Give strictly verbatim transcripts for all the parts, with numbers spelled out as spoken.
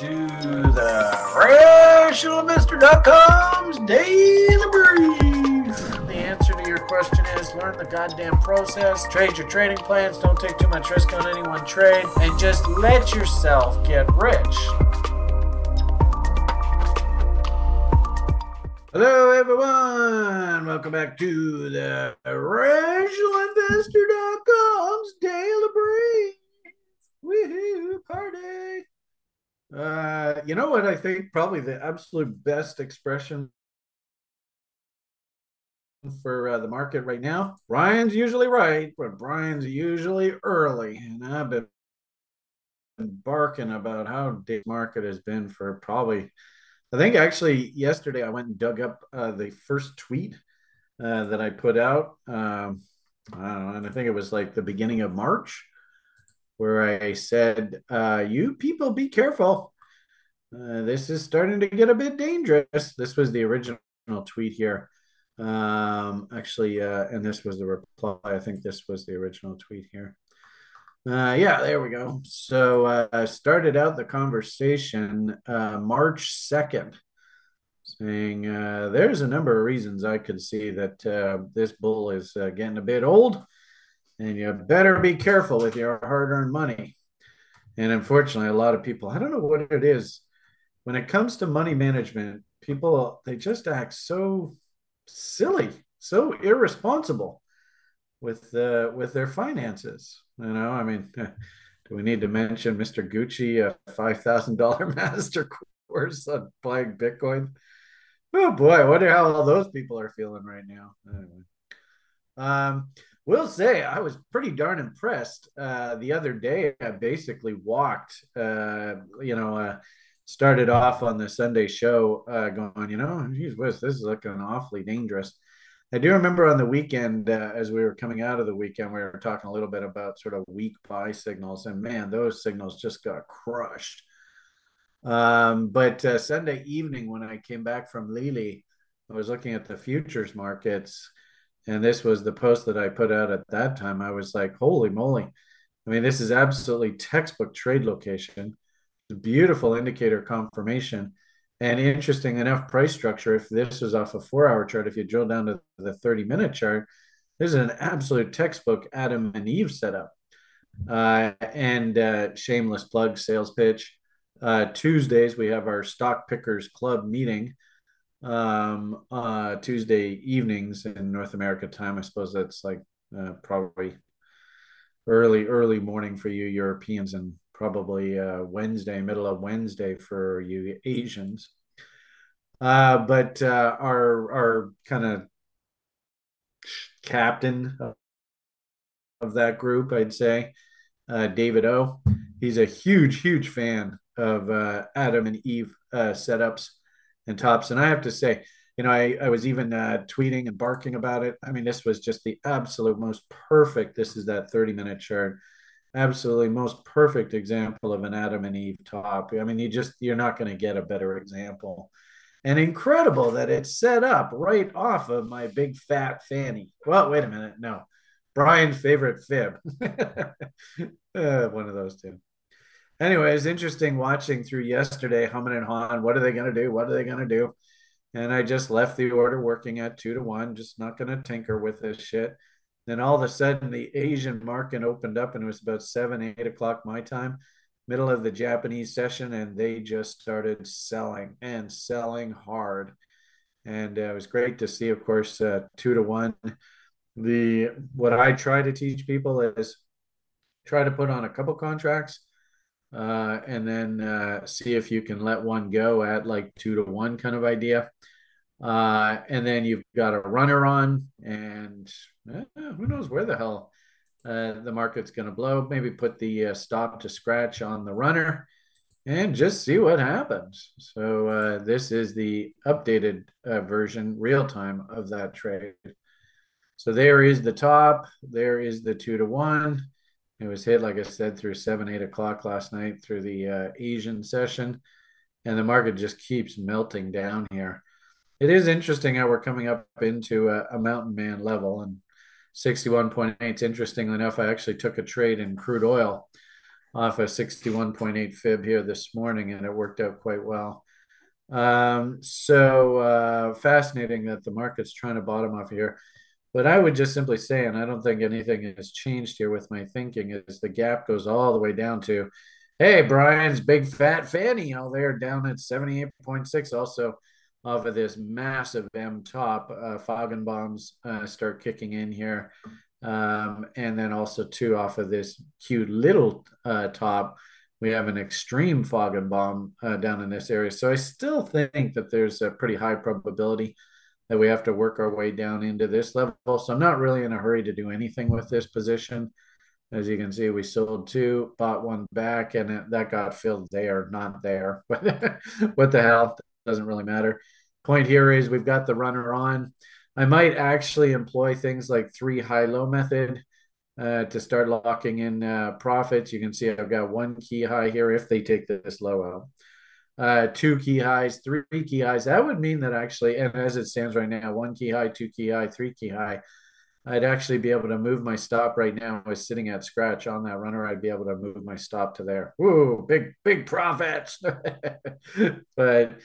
to the Rational Investor dot com's Daily Brief. The answer to your question is learn the goddamn process, trade your trading plans, don't take too much risk on any one trade, and just let yourself get rich. Hello everyone, welcome back to the Rational Investor dot com's Daily Brief. Woohoo, party! Uh, you know what I think? Probably the absolute best expression for uh, the market right now. Brian's usually right, but Brian's usually early, and I've been barking about how the market has been for probably. I think actually yesterday I went and dug up uh, the first tweet uh, that I put out, um, I don't know, and I think it was like the beginning of March, where I said, uh, you people be careful. Uh, this is starting to get a bit dangerous. This was the original tweet here. Um, actually, uh, and this was the reply. I think this was the original tweet here. Uh, yeah, there we go. So uh, I started out the conversation uh, March second, saying uh, there's a number of reasons I could see that uh, this bull is uh, getting a bit old. And you better be careful with your hard-earned money. And unfortunately, a lot of people, I don't know what it is. When it comes to money management, people, they just act so silly, so irresponsible with uh, with their finances. You know, I mean, do we need to mention Mister Gucci, a five thousand dollar master course on buying Bitcoin? Oh, boy, I wonder how all those people are feeling right now. Anyway. Um. Will say I was pretty darn impressed uh, the other day. I basically walked, uh, you know, uh, started off on the Sunday show uh, going, you know, geez, Wes, this is looking awfully dangerous. I do remember on the weekend, uh, as we were coming out of the weekend, we were talking a little bit about sort of weak buy signals, and man, those signals just got crushed. Um, but uh, Sunday evening when I came back from Lili, I was looking at the futures markets. And this was the post that I put out at that time. I was like, holy moly. I mean, this is absolutely textbook trade location. Beautiful indicator confirmation. And interesting enough, price structure, if this was off a four-hour chart, if you drill down to the thirty-minute chart, this is an absolute textbook Adam and Eve setup. Uh, and uh, shameless plug, sales pitch. Uh, Tuesdays, we have our Stock Pickers Club meeting. Um, uh, Tuesday evenings in North America time. I suppose that's like uh, probably early, early morning for you Europeans and probably uh, Wednesday, middle of Wednesday for you Asians. Uh, but uh, our, our kind of captain of that group, I'd say, uh, David O, he's a huge, huge fan of uh, Adam and Eve uh, setups and tops. And I have to say, you know, I, I was even uh, tweeting and barking about it. I mean, this was just the absolute most perfect. This is that thirty minute chart. Absolutely most perfect example of an Adam and Eve top. I mean, you just, you're not going to get a better example. And incredible that it's set up right off of my big fat fanny. Well, wait a minute. No, Brian's favorite fib. uh, one of those two. Anyway, it's interesting watching through yesterday, humming and hawing. What are they going to do? What are they going to do? And I just left the order working at two to one, just not going to tinker with this shit. Then all of a sudden, the Asian market opened up, and it was about seven, eight o'clock my time, middle of the Japanese session, and they just started selling and selling hard. And uh, it was great to see, of course, uh, two to one. The what I try to teach people is try to put on a couple contracts. Uh, and then uh, see if you can let one go at like two to one kind of idea. Uh, and then you've got a runner on and eh, who knows where the hell uh, the market's going to blow. Maybe put the uh, stop to scratch on the runner and just see what happens. So uh, this is the updated uh, version real time of that trade. So there is the top. There is the two to one. It was hit, like I said, through seven, eight o'clock last night through the uh, Asian session. And the market just keeps melting down here. It is interesting how we're coming up into a, a mountain man level. And sixty-one point eight, interestingly enough, I actually took a trade in crude oil off a sixty-one point eight fib here this morning, and it worked out quite well. Um, so uh, fascinating that the market's trying to bottom off here. But I would just simply say, and I don't think anything has changed here with my thinking, is the gap goes all the way down to, hey, Brian's big fat fanny, you know, they're down at seventy-eight point six. Also off of this massive M top, uh, Feigenbaums uh, start kicking in here. Um, and then also too, off of this cute little uh, top, we have an extreme Feigenbaum uh, down in this area. So I still think that there's a pretty high probability that we have to work our way down into this level. So I'm not really in a hurry to do anything with this position. As you can see, we sold two, bought one back, and it, that got filled there, not there. But what the hell? Doesn't really matter. Point here is we've got the runner on. I might actually employ things like three high-low method uh, to start locking in uh, profits. You can see I've got one key high here if they take this low out. Uh, two key highs, three key highs. That would mean that actually, and as it stands right now, one key high, two key high, three key high, I'd actually be able to move my stop right now. I was sitting at scratch on that runner. I'd be able to move my stop to there. Woo, big, big profits. But,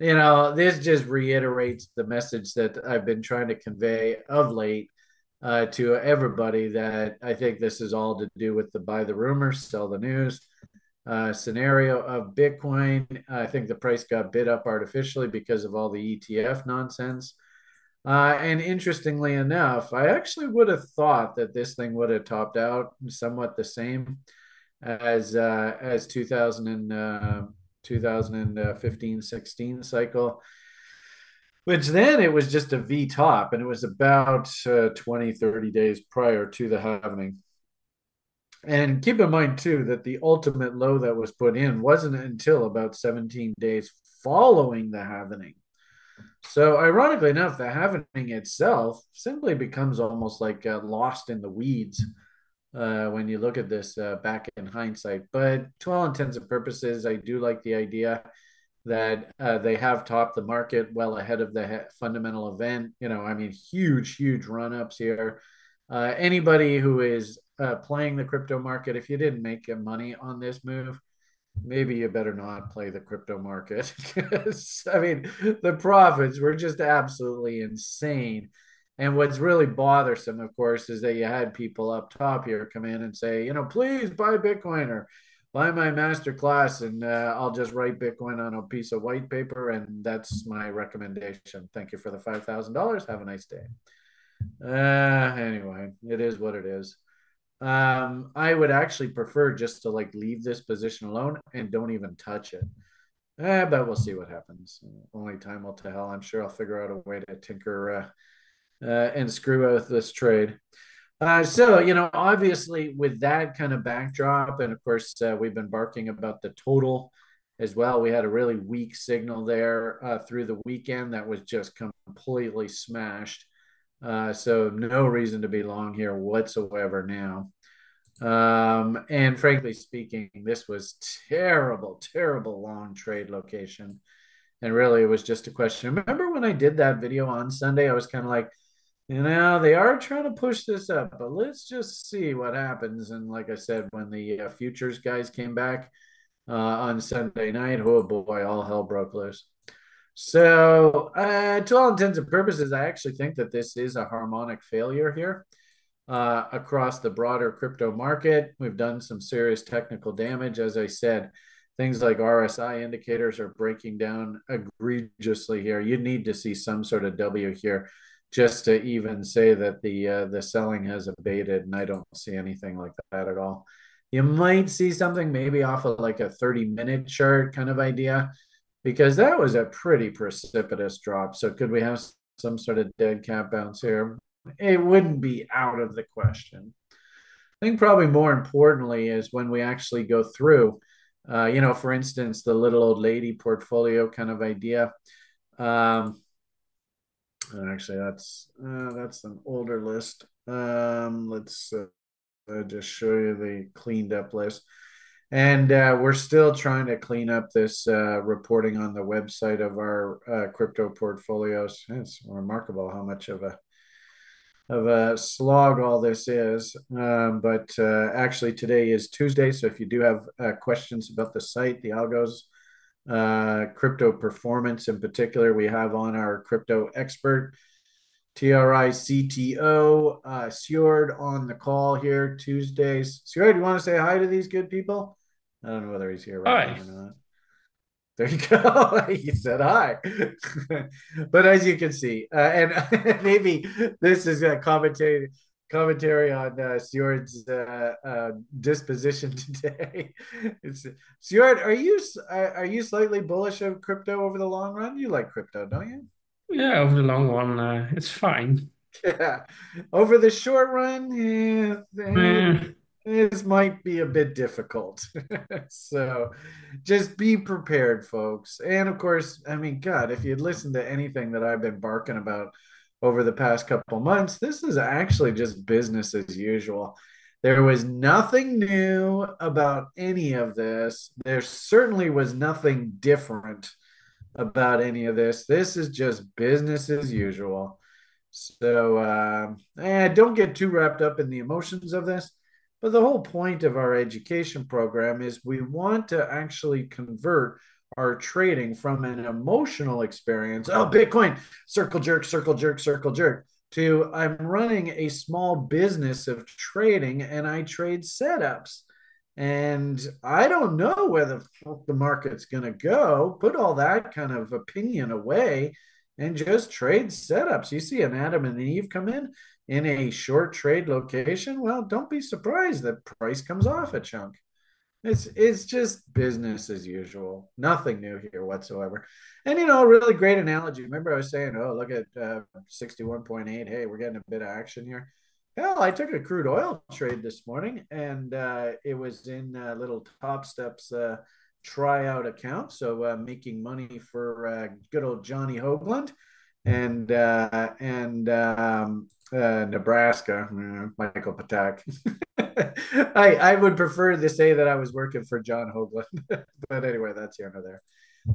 you know, this just reiterates the message that I've been trying to convey of late uh, to everybody, that I think this is all to do with the buy the rumor, sell the news Uh, scenario of Bitcoin. I think the price got bid up artificially because of all the E T F nonsense. Uh, and interestingly enough, I actually would have thought that this thing would have topped out somewhat the same as uh, as two thousand and, uh, twenty fifteen sixteen cycle, which then it was just a V top, and it was about uh, twenty, thirty days prior to the halving. And keep in mind, too, that the ultimate low that was put in wasn't until about seventeen days following the halvening. So ironically enough, the halvening itself simply becomes almost like uh, lost in the weeds uh, when you look at this uh, back in hindsight. But to all intents and purposes, I do like the idea that uh, they have topped the market well ahead of the fundamental event. You know, I mean, huge, huge run-ups here. Uh, anybody who is Uh, playing the crypto market, if you didn't make money on this move, maybe you better not play the crypto market. I mean, the profits were just absolutely insane. And what's really bothersome, of course, is that you had people up top here come in and say, you know, please buy Bitcoin or buy my master class, and uh, I'll just write Bitcoin on a piece of white paper, and that's my recommendation. Thank you for the five thousand dollars. Have a nice day. Uh, anyway, it is what it is. Um, I would actually prefer just to like leave this position alone and don't even touch it. Eh, but we'll see what happens. Only time will tell. I'm sure I'll figure out a way to tinker uh, uh, and screw out this trade. Uh, so, you know, obviously with that kind of backdrop, and of course uh, we've been barking about the total as well. We had a really weak signal there uh, through the weekend that was just completely smashed. Uh, so no reason to be long here whatsoever now. Um, and frankly speaking, this was terrible, terrible long trade location. And really it was just a question. Remember when I did that video on Sunday, I was kind of like, you know, they are trying to push this up, but let's just see what happens. And like I said, when the uh, futures guys came back uh, on Sunday night, oh boy, all hell broke loose. So uh, to all intents and purposes, I actually think that this is a harmonic failure here uh, across the broader crypto market. We've done some serious technical damage. As I said, things like R S I indicators are breaking down egregiously here. You need to see some sort of W here just to even say that the, uh, the selling has abated, and I don't see anything like that at all. You might see something maybe off of like a thirty minute chart kind of idea, because that was a pretty precipitous drop. So could we have some sort of dead cat bounce here? It wouldn't be out of the question. I think probably more importantly is when we actually go through, uh, you know, for instance, the little old lady portfolio kind of idea. Um, actually, that's uh, that's an older list. Um, let's uh, just show you the cleaned up list. And uh, we're still trying to clean up this uh, reporting on the website of our uh, crypto portfolios. It's remarkable how much of a of a slog all this is, um, but uh, actually today is Tuesday. So if you do have uh, questions about the site, the algos, uh, crypto performance in particular, we have on our crypto expert, T R I C T O, uh, Sjoerd on the call here Tuesdays. Sjoerd, you want to say hi to these good people? I don't know whether he's here right hi. now or not. There you go. He said hi. But as you can see, uh, and maybe this is a commentary commentary on uh, Sjord's uh, uh, disposition today. It's Sjoerd, are you are you slightly bullish of crypto over the long run? You like crypto, don't you? Yeah, over the long run, uh, it's fine. Yeah, over the short run, yeah, yeah. This might be a bit difficult. So just be prepared, folks. And of course, I mean, God, if you'd listened to anything that I've been barking about over the past couple months, this is actually just business as usual. There was nothing new about any of this. There certainly was nothing different about any of this. This is just business as usual. So uh, eh, don't get too wrapped up in the emotions of this. But the whole point of our education program is we want to actually convert our trading from an emotional experience, oh, Bitcoin, circle jerk, circle jerk, circle jerk, to I'm running a small business of trading and I trade setups. And I don't know where the fuck the market's going to go. Put all that kind of opinion away and just trade setups. You see an Adam and Eve come in in a short trade location. Well, don't be surprised that price comes off a chunk. It's, it's just business as usual. Nothing new here whatsoever. And, you know, a really great analogy. Remember I was saying, oh, look at uh, sixty-one point eight. Hey, we're getting a bit of action here. Hell, I took a crude oil trade this morning, and uh, it was in uh, little Top Steps uh, tryout account. So uh, making money for uh, good old Johnny Hoagland and uh, and um, uh, Nebraska, mm, Michael Patak. I I would prefer to say that I was working for John Hoagland, but anyway, that's here nor there.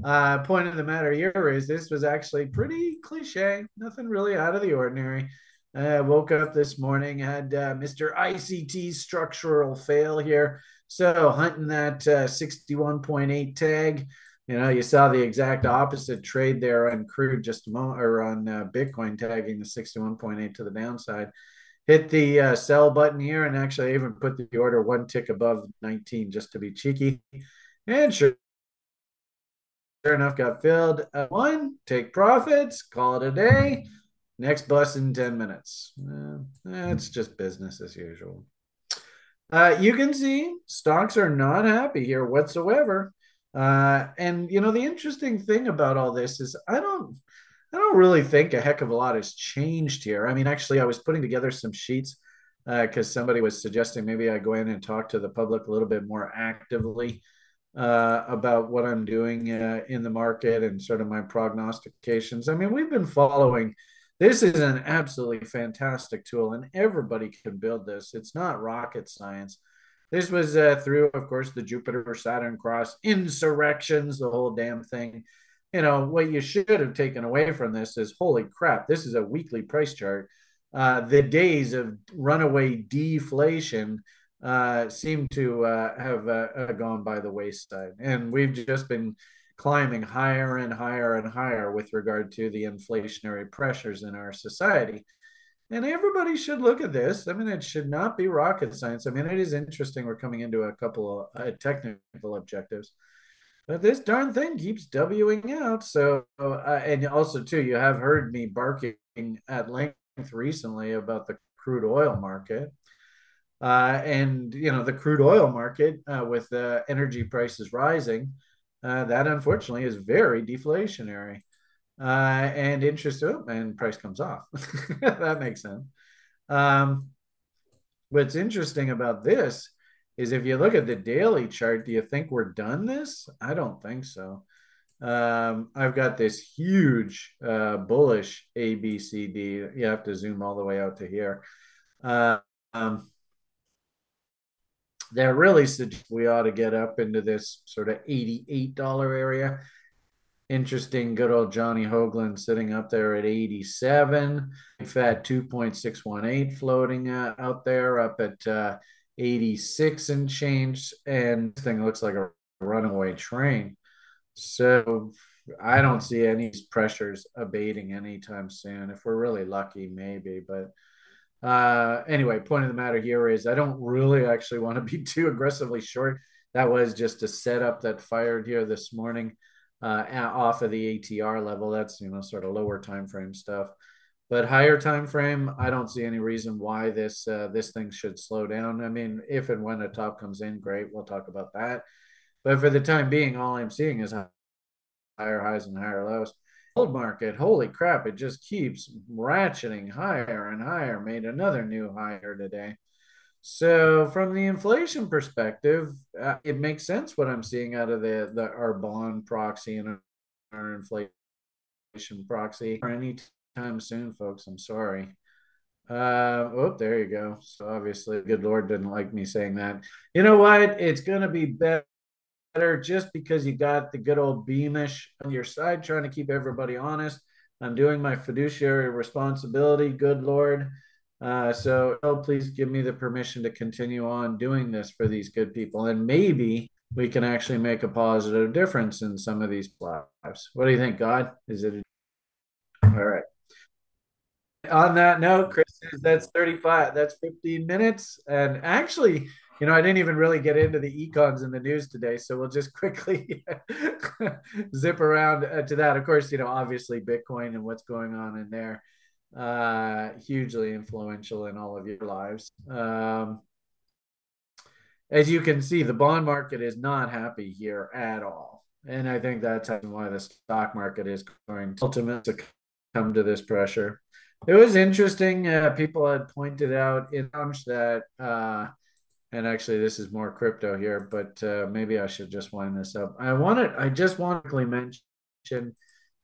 Uh, point of the matter here is this was actually pretty cliche. Nothing really out of the ordinary. I uh, woke up this morning, had uh, Mister I C T structural fail here. So hunting that uh, sixty-one point eight tag, you know, you saw the exact opposite trade there on crude just a moment, or on uh, Bitcoin tagging the sixty-one point eight to the downside. Hit the uh, sell button here, and actually I even put the order one tick above nineteen just to be cheeky. And sure enough, got filled. Uh, one, take profits, call it a day. Next bus in ten minutes. Uh, it's just business as usual. Uh, you can see stocks are not happy here whatsoever. Uh, and, you know, the interesting thing about all this is I don't, I don't really think a heck of a lot has changed here. I mean, actually, I was putting together some sheets because uh, somebody was suggesting maybe I go in and talk to the public a little bit more actively uh, about what I'm doing uh, in the market and sort of my prognostications. I mean, we've been following... This is an absolutely fantastic tool, and everybody can build this. It's not rocket science. This was uh, through, of course, the Jupiter-Saturn cross, insurrections, the whole damn thing. You know, what you should have taken away from this is, holy crap, this is a weekly price chart. Uh, the days of runaway deflation uh, seem to uh, have uh, gone by the wayside, and we've just been climbing higher and higher and higher with regard to the inflationary pressures in our society. And everybody should look at this. I mean, it should not be rocket science. I mean, it is interesting. We're coming into a couple of uh, technical objectives, but this darn thing keeps Wing out. So, uh, and also too, you have heard me barking at length recently about the crude oil market. Uh, and, you know, the crude oil market uh, with uh, energy prices rising, Uh, that unfortunately is very deflationary uh, and interest oh, and price comes off. That makes sense. Um, what's interesting about this is if you look at the daily chart, do you think we're done this? I don't think so. Um, I've got this huge uh, bullish A B C D. You have to zoom all the way out to here. Uh, um, That really suggests we ought to get up into this sort of eighty-eight dollar area. Interesting, good old Johnny Hoagland sitting up there at eighty-seven. Fat two point six one eight floating uh, out there up at uh, eighty-six and change. And this thing looks like a runaway train. So I don't see any pressures abating anytime soon. If we're really lucky, maybe. But uh, anyway, point of the matter here is I don't really actually want to be too aggressively short. That was just a setup that fired here this morning. Uh, off of the A T R level, that's, you know, sort of lower time frame stuff, but higher time frame, I don't see any reason why this uh, this thing should slow down. I mean, if and when a top comes in, great, we'll talk about that. But for the time being, all I'm seeing is higher highs and higher lows. Gold market, holy crap, it just keeps ratcheting higher and higher. Made another new higher today. So from the inflation perspective, uh, it makes sense what I'm seeing out of the, the our bond proxy and our inflation proxy. Anytime soon, folks, I'm sorry. Uh, oh, there you go. So obviously, the good Lord didn't like me saying that. You know what? It's going to be better just because you got the good old Beamish on your side, trying to keep everybody honest. I'm doing my fiduciary responsibility, good Lord. Uh, so oh, please give me the permission to continue on doing this for these good people. And maybe we can actually make a positive difference in some of these lives. What do you think, God? Is it? A... All right. On that note, Chris says that's thirty-five. That's fifteen minutes. And actually, you know, I didn't even really get into the econs in the news today. So we'll just quickly zip around to that. Of course, you know, obviously Bitcoin and what's going on in there. Uh, hugely influential in all of your lives. Um, as you can see, the bond market is not happy here at all. And I think that's why the stock market is going to ultimately come to this pressure. It was interesting. Uh, people had pointed out in that, uh, and actually this is more crypto here, but uh, maybe I should just wind this up. I wanted, I just want to mention,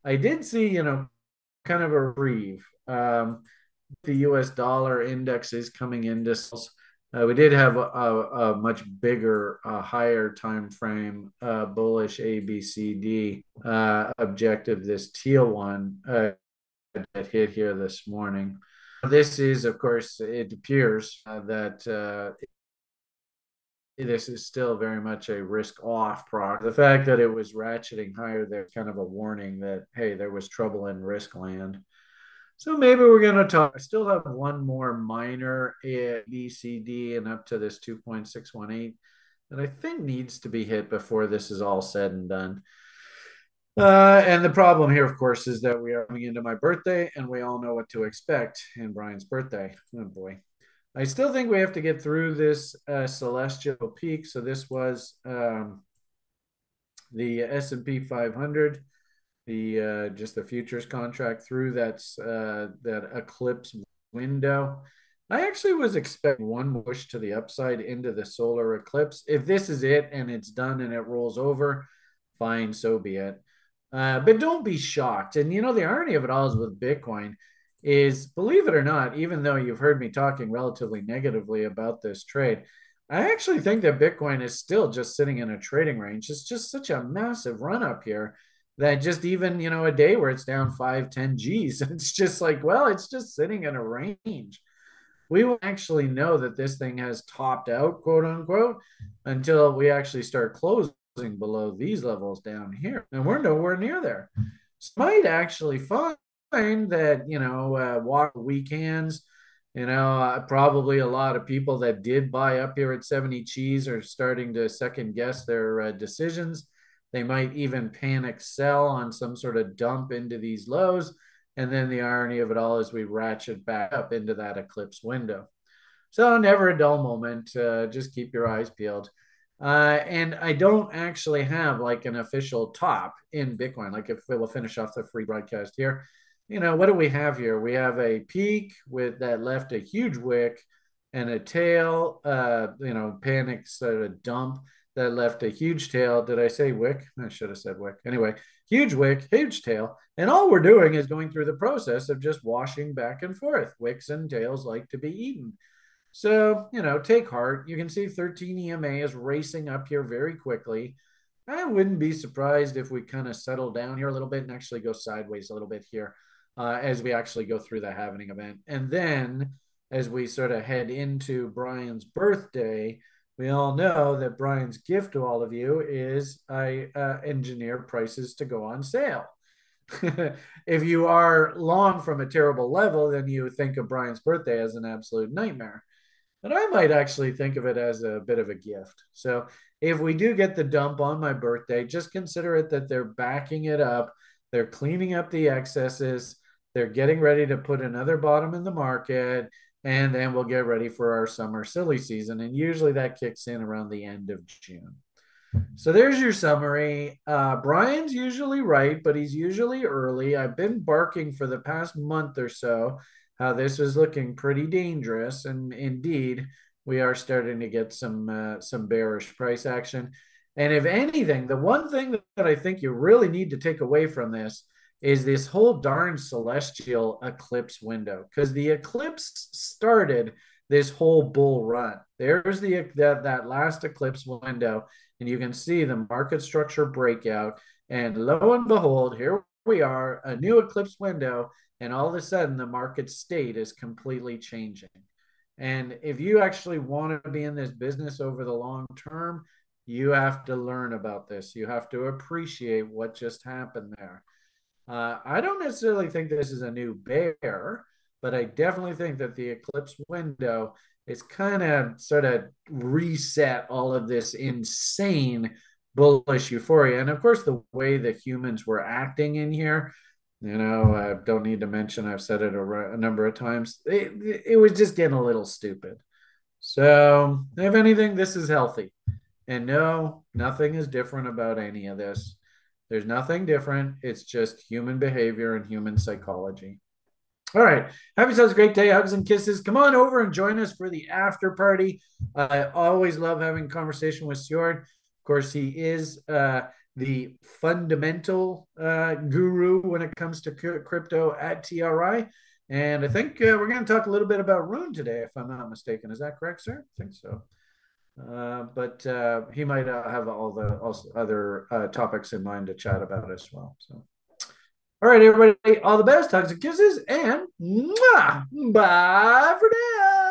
I did see, you know, kind of a reeve. Um, the U S dollar index is coming into. Uh, we did have a, a, a much bigger, uh, higher time frame uh, bullish A B C D uh, objective. This teal one uh, that hit here this morning. This is, of course, it appears uh, that uh, this is still very much a risk off product. The fact that it was ratcheting higher, there's kind of a warning that, hey, there was trouble in risk land. So maybe we're going to talk. I still have one more minor A B C D and up to this two point six one eight that I think needs to be hit before this is all said and done. Uh, and the problem here, of course, is that we are coming into my birthday and we all know what to expect in Brian's birthday. Oh, boy. I still think we have to get through this uh, celestial peak. So this was um, the S and P five hundred. The uh, just the futures contract through that's uh, that eclipse window. I actually was expecting one push to the upside into the solar eclipse. If this is it and it's done and it rolls over, fine, so be it. Uh, but don't be shocked. And you know the irony of it all is with Bitcoin is, believe it or not, even though you've heard me talking relatively negatively about this trade, I actually think that Bitcoin is still just sitting in a trading range. It's just such a massive run up here. That just even, you know, a day where it's down five, ten G's, it's just like, well, it's just sitting in a range. We will actually know that this thing has topped out, quote unquote, until we actually start closing below these levels down here. And we're nowhere near there. So might actually find that, you know, uh, walk weekends, you know, uh, probably a lot of people that did buy up here at seventy G's are starting to second guess their uh, decisions. They might even panic sell on some sort of dump into these lows. And then the irony of it all is we ratchet back up into that eclipse window. So never a dull moment. Uh, just keep your eyes peeled. Uh, and I don't actually have like an official top in Bitcoin. Like if we'll finish off the free broadcast here, you know, what do we have here? We have a peak with that left a huge wick and a tail, uh, you know, panic sort of dump. That left a huge tail. Did I say wick? I should have said wick. Anyway, huge wick, huge tail. And all we're doing is going through the process of just washing back and forth. Wicks and tails like to be eaten. So, you know, take heart. You can see thirteen E M A is racing up here very quickly. I wouldn't be surprised if we kind of settle down here a little bit and actually go sideways a little bit here uh, as we actually go through the halving event. And then as we sort of head into Brian's birthday, we all know that Brian's gift to all of you is I uh, engineer prices to go on sale. If you are long from a terrible level, then you think of Brian's birthday as an absolute nightmare. But I might actually think of it as a bit of a gift. So if we do get the dump on my birthday, just consider it that they're backing it up. They're cleaning up the excesses. They're getting ready to put another bottom in the market. And then we'll get ready for our summer silly season. And usually that kicks in around the end of June. So there's your summary. Uh, Brian's usually right, but he's usually early. I've been barking for the past month or so how uh, this is looking pretty dangerous. And indeed, we are starting to get some, uh, some bearish price action. And if anything, the one thing that I think you really need to take away from this is this whole darn celestial eclipse window, because the eclipse started this whole bull run. There's the that, that last eclipse window, and you can see the market structure breakout. And lo and behold, here we are, a new eclipse window, and all of a sudden the market state is completely changing. And if you actually want to be in this business over the long term, you have to learn about this. You have to appreciate what just happened there. Uh, I don't necessarily think this is a new bear, but I definitely think that the eclipse window is kind of sort of reset all of this insane bullish euphoria. And of course, the way the humans were acting in here, you know, I don't need to mention, I've said it a, a number of times, it, it was just getting a little stupid. So if anything, this is healthy. And no, nothing is different about any of this. There's nothing different. It's just human behavior and human psychology. All right. Have yourselves a great day. Hugs and kisses. Come on over and join us for the after party. Uh, I always love having a conversation with Sjoerd. Of course, he is uh, the fundamental uh, guru when it comes to crypto at T R I. And I think uh, we're going to talk a little bit about Rune today, if I'm not mistaken. Is that correct, sir? I think so. Uh, but uh, he might uh, have all the also other uh, topics in mind to chat about as well. So, all right, everybody, all the best, hugs and kisses, and mwah, bye for now.